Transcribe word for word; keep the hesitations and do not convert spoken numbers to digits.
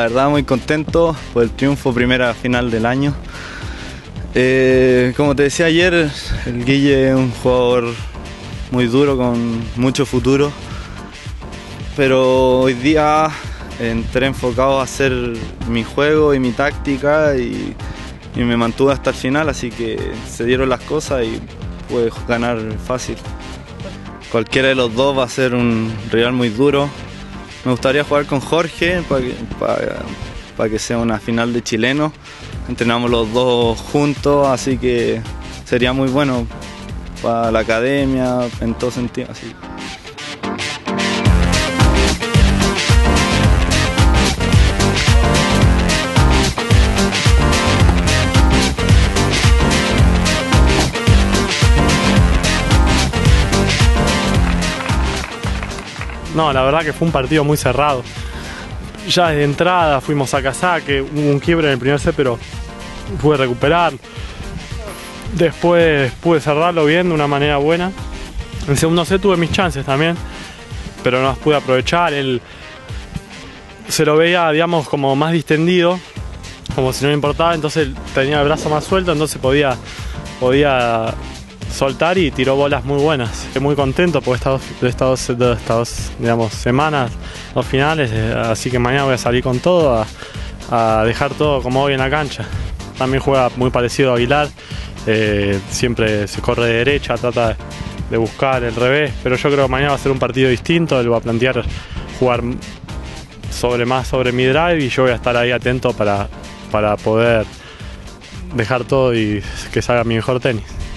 la verdad muy contento por el triunfo, primera final del año. Eh, como te decía ayer, el Guille es un jugador muy duro, con mucho futuro, pero hoy día entré enfocado a hacer mi juego y mi táctica y, y me mantuve hasta el final, así que se dieron las cosas y pude ganar fácil. Cualquiera de los dos va a ser un rival muy duro. Me gustaría jugar con Jorge para que, para, para que sea una final de chileno. Entrenamos los dos juntos, así que sería muy bueno para la academia, en todo sentido. Así. No, la verdad que fue un partido muy cerrado. Ya desde entrada fuimos a casaque, hubo un quiebre en el primer set, pero pude recuperar. Después pude cerrarlo bien, de una manera buena. En el segundo set tuve mis chances también, pero no las pude aprovechar. Él se lo veía, digamos, como más distendido, como si no le importaba, entonces tenía el brazo más suelto, entonces podía, podía soltar y tiró bolas muy buenas. Estoy muy contento por estas dos, estas dos, de estas dos digamos, semanas, los finales, así que mañana voy a salir con todo, a, a dejar todo como hoy en la cancha. También juega muy parecido a Aguilar, eh, siempre se corre de derecha, trata de buscar el revés, pero yo creo que mañana va a ser un partido distinto. Él va a plantear jugar sobre más sobre mi drive y yo voy a estar ahí atento para, para poder dejar todo y que salga mi mejor tenis.